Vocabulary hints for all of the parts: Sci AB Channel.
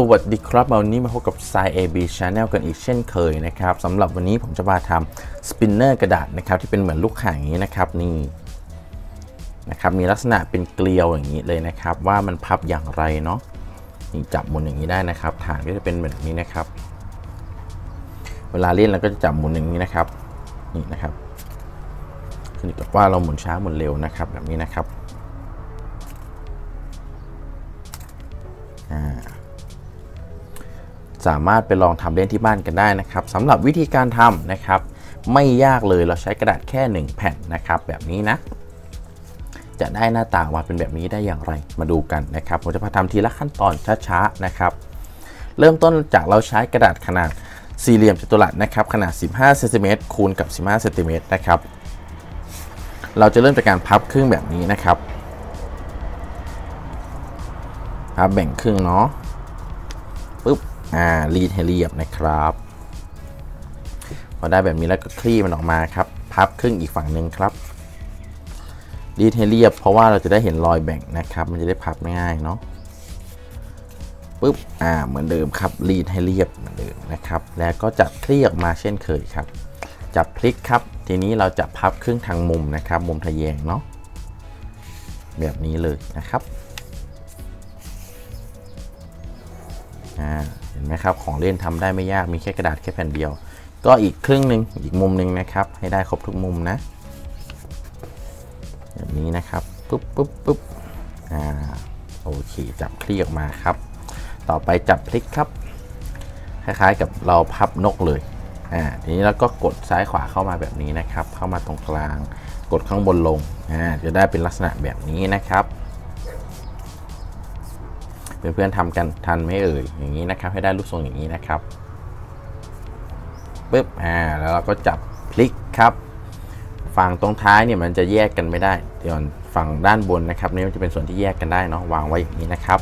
สวัสดีครับวันนี้มาพบกับ Sci AB Channel กันอีกเช่นเคยนะครับสำหรับวันนี้ผมจะมาทำสปินเนอร์กระดาษนะครับที่เป็นเหมือนลูกข่างอย่างนี้นะครับนี่นะครับมีลักษณะเป็นเกลียวอย่างนี้เลยนะครับว่ามันพับอย่างไรเนาะนี่จับหมุนอย่างนี้ได้นะครับฐานก็จะเป็นแบบนี้นะครับเวลาเล่นเราก็จะจับหมุนอย่างนี้นะครับนี่นะครับขึ้นอยู่กับว่าเราหมุนช้าหมุนเร็วนะครับแบบนี้นะครับสามารถไปลองทำเล่นที่บ้านกันได้นะครับสำหรับวิธีการทำนะครับไม่ยากเลยเราใช้กระดาษแค่1แผ่นนะครับแบบนี้นะจะได้หน้าตาว่าเป็นแบบนี้ได้อย่างไรมาดูกันนะครับผมจะพาทำทีละขั้นตอนช้าๆนะครับเริ่มต้นจากเราใช้กระดาษขนาดสี่เหลี่ยมจัตุรัสนะครับขนาด15เซนติเมตรคูณกับ15เซนติเมตรนะครับเราจะเริ่มจากการพับครึ่งแบบนี้นะครับพับแบ่งครึ่งเนาะปึ๊บรีดให้เรียบนะครับพอได้แบบนี้แล้วก็คลี่มันออกมาครับพับครึ่งอีกฝั่งหนึ่งครับรีดให้เรียบเพราะว่าเราจะได้เห็นรอยแบ่งนะครับมันจะได้พับง่ายเนาะปึ๊บเหมือนเดิมครับรีดให้เรียบเหมือนเดิมนะครับแล้วก็จับคลี่ออกมาเช่นเคยครับจับพลิกครับทีนี้เราจะพับครึ่งทางมุมนะครับมุมทะแยงเนาะแบบนี้เลยนะครับเห็นไหมครับของเล่นทำได้ไม่ยากมีแค่กระดาษแค่แผ่นเดียวก็อีกครึ่งหนึ่งอีกมุมหนึ่งนะครับให้ได้ครบทุกมุมนะแบบนี้นะครับปุ๊บปุ๊บปุ๊บโอเคจับคลี่ออกมาครับต่อไปจับพลิกครับคล้ายๆกับเราพับนกเลยทีนี้เราก็กดซ้ายขวาเข้ามาแบบนี้นะครับเข้ามาตรงกลางกดข้างบนลงจะได้เป็นลักษณะแบบนี้นะครับเพื่อนๆทำกันทันไหมเอ่ยอย่างนี้นะครับให้ได้รูปทรงอย่างนี้นะครับปึ๊บแล้วเราก็จับพลิกครับฝั่งตรงท้ายเนี่ยมันจะแยกกันไม่ได้เดี๋ยวฝั่งด้านบนนะครับนี่มันจะเป็นส่วนที่แยกกันได้เนาะวางไว้อย่างนี้นะครับ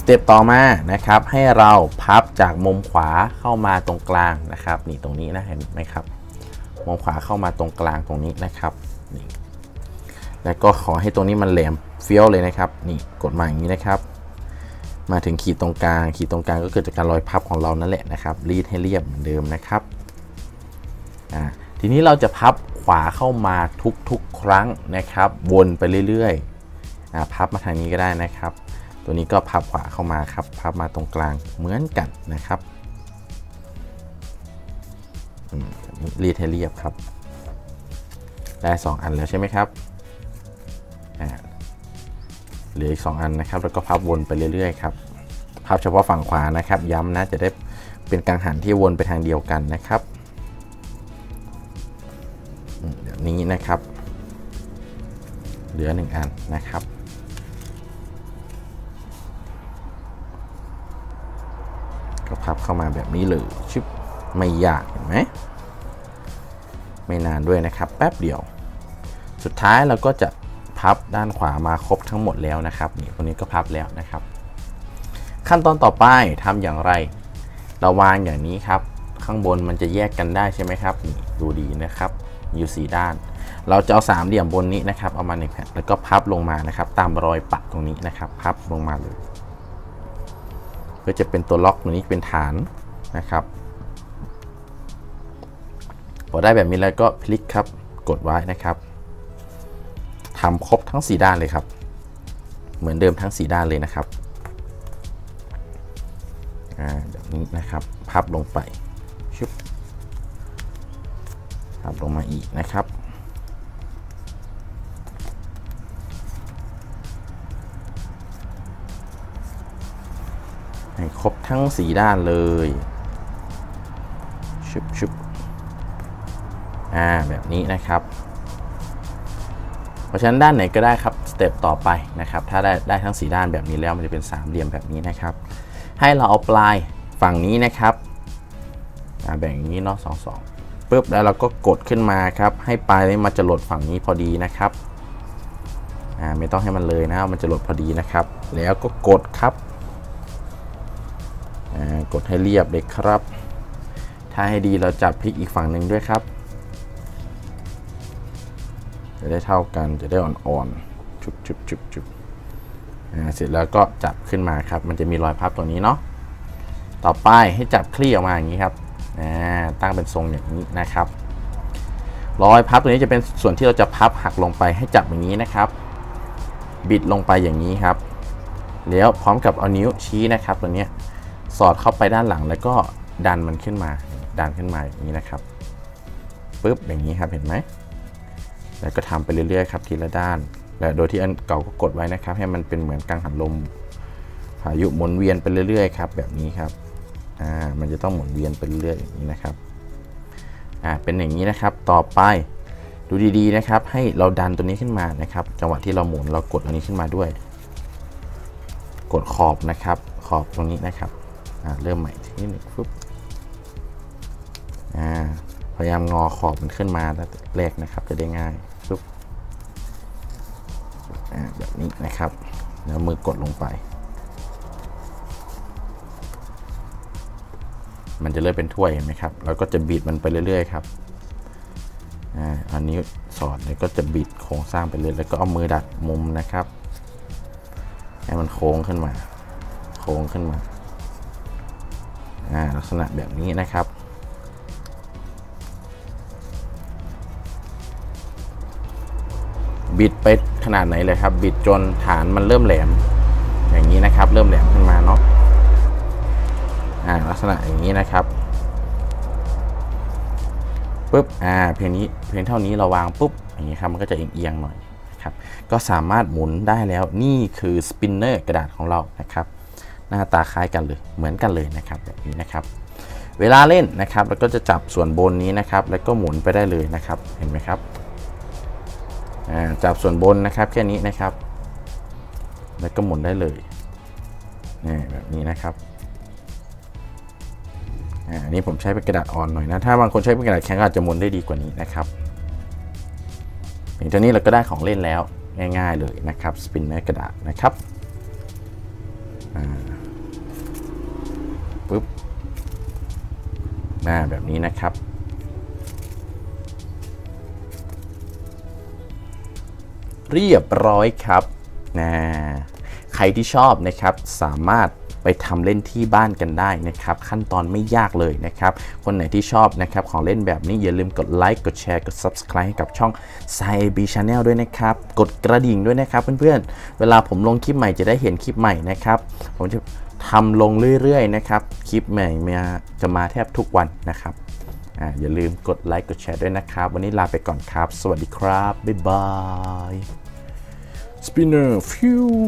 สเต็ปต่อมานะครับให้เราพับจากมุมขวาเข้ามาตรงกลางนะครับนี่ตรงนี้นะเห็นไหมครับมุมขวาเข้ามาตรงกลางตรงนี้นะครับนี่แล้วก็ขอให้ตรงนี้มันแหลมเฟี้ยวเลยนะครับนี่กดมาอย่างนี้นะครับมาถึงขีดตรงกลางขีดตรงกลางก็เกิดจากการรอยพับของเรานั่นแหละนะครับรีดให้เรียบเหมือนเดิมนะครับทีนี้เราจะพับขวาเข้ามาทุกๆครั้งนะครับวนไปเรื่อยๆพับมาทางนี้ก็ได้นะครับตัวนี้ก็พับขวาเข้ามาครับพับมาตรงกลางเหมือนกันนะครับรีดให้เรียบครับได้2อันแล้วใช่ไหมครับเหลืออีก2อันนะครับแล้วก็พับวนไปเรื่อยๆครับพับเฉพาะฝั่งขวานะครับย้ำนะจะได้เป็นกังหันที่วนไปทางเดียวกันนะครับแบบนี้นะครับเหลือ1อันนะครับก็พับเข้ามาแบบนี้เลยชิบไม่ยากเห็นไหมไม่นานด้วยนะครับแป๊บเดียวสุดท้ายเราก็จะพับด้านขวามาครบทั้งหมดแล้วนะครับนี่คนนี้ก็พับแล้วนะครับขั้นตอนต่อไปทำอย่างไรเราวางอย่างนี้ครับข้างบนมันจะแยกกันได้ใช่ไหมครับนี่ดูดีนะครับอยู่4ด้านเราจะเอาสามเหลี่ยมบนนี้นะครับเอามา1แผ่นแล้วก็พับลงมานะครับตามรอยปักตรงนี้นะครับพับลงมาเลยเพื่อจะเป็นตัวล็อกตรงนี้เป็นฐานนะครับพอได้แบบนี้แล้วก็พลิกครับกดไว้นะครับทำครบทั้ง4ด้านเลยครับเหมือนเดิมทั้ง4ด้านเลยนะครับแบบนี้นะครับพับลงไปชุบพับลงมาอีกนะครับให้ครบทั้ง4ด้านเลยชุบชุบแบบนี้นะครับเพราะฉะนั้นด้านไหนก็ได้ครับสเต็ปต่อไปนะครับถ้าได้ทั้ง4ด้านแบบนี้แล้วมันจะเป็นสามเหลี่ยมแบบนี้นะครับให้เราเอาปลายฝั่งนี้นะครับแบ่งอย่างนี้เนาะ2ปึ๊บแล้วเราก็กดขึ้นมาครับให้ปลายนี้มันจะหลดฝั่งนี้พอดีนะครับไม่ต้องให้มันเลยนะมันจะหลดพอดีนะครับแล้วก็กดครับกดให้เรียบเลยครับถ้าให้ดีเราจับพลิกอีกฝั่งหนึ่งด้วยครับจะได้เท่ากันจะได้อ่อนๆจุบๆๆๆเสร็จแล้วก็จับขึ้นมาครับมันจะมีรอยพับตัวนี้เนาะ ต่อไปให้จับคลี่ออกมาอย่างนี้ครับตั้งเป็นทรงอย่างนี้นะครับรอยพับตัวนี้จะเป็นส่วนที่เราจะพับหักลงไปให้จับอย่างนี้นะครับบิดลงไปอย่างนี้ครับแล้วพร้อมกับเอานิ้วชี้นะครับตัวนี้สอดเข้าไปด้านหลังแล้วก็ดันมันขึ้นมาดันขึ้นมาอย่างนี้นะครับปึ๊บอย่างนี้ครับเห็นไหมแล้วก็ทำไปเรื่อยๆครับทีละด้านและโดยที่อันเก่าก็กดไว้นะครับให้มันเป็นเหมือนกังหันลมพายุหมุนเวียนไปเรื่อยๆครับแบบนี้ครับมันจะต้องหมุนเวียนไปเรื่อยๆอย่างนี้นะครับเป็นอย่างนี้นะครับต่อไปดูดีๆนะครับให้เราดันตัวนี้ขึ้นมานะครับจังหวะที่เราหมุนเรากดอันนี้ขึ้นมาด้วยกดขอบนะครับขอบตรงนี้นะครับเริ่มใหม่ทีนี้หนึ่งฟึบพยายามงอขอบมันขึ้นมาตั้งแต่แรกนะครับจะได้ง่ายฟึบแบบนี้นะครับแล้วมือกดลงไปมันจะเริ่มเป็นถ้วยเห็นไหมครับเราก็จะบีดมันไปเรื่อยๆครับอันนี้สอดเลยก็จะบิดโครงสร้างไปเลยแล้วก็เอามือดัดมุมนะครับให้มันโค้งขึ้นมาโค้งขึ้นมาลักษณะแบบนี้นะครับบิดไปขนาดไหนเลยครับบิดจนฐานมันเริ่มแหลมอย่างนี้นะครับเริ่มแหลมขึ้นมาเนาะลักษณะอย่างนี้นะครับปุ๊บเพียงเท่านี้เราวางปุ๊บอย่างนี้ครับมันก็จะเอียงๆหน่อยครับก็สามารถหมุนได้แล้วนี่คือสปินเนอร์กระดาษของเรานะครับหน้าตาคล้ายกันเลยเหมือนกันเลยนะครับแบบนี้นะครับเวลาเล่นนะครับเราก็จะจับส่วนบนนี้นะครับแล้วก็หมุนไปได้เลยนะครับเห็นไหมครับจับส่วนบนนะครับแค่นี้นะครับแล้วก็หมุนได้เลยนี่แบบนี้นะครับนี่ผมใช้เป็นกระดาษอ่อนหน่อยนะถ้าบางคนใช้เป็นกระดาษแข็งอาจจะหมุนได้ดีกว่านี้นะครับอย่างนี้เราก็ได้ของเล่นแล้วง่ายๆเลยนะครับสปินเนอร์กระดาษนะครับปึ๊บแบบนี้นะครับเรียบร้อยครับใครที่ชอบนะครับสามารถไปทำเล่นที่บ้านกันได้นะครับขั้นตอนไม่ยากเลยนะครับคนไหนที่ชอบนะครับของเล่นแบบนี้อย่าลืมกดไลค์กดแชร์กด Subscribe ให้กับช่อง SciAB Channel ด้วยนะครับกดกระดิ่งด้วยนะครับเพื่อนๆเวลาผมลงคลิปใหม่จะได้เห็นคลิปใหม่นะครับผมจะทำลงเรื่อยๆนะครับคลิปใหม่จะมาแทบทุกวันนะครับอย่าลืมกดไลค์กดแชร์ด้วยนะครับวันนี้ลาไปก่อนครับสวัสดีครับบ๊ายบาย Spinner Few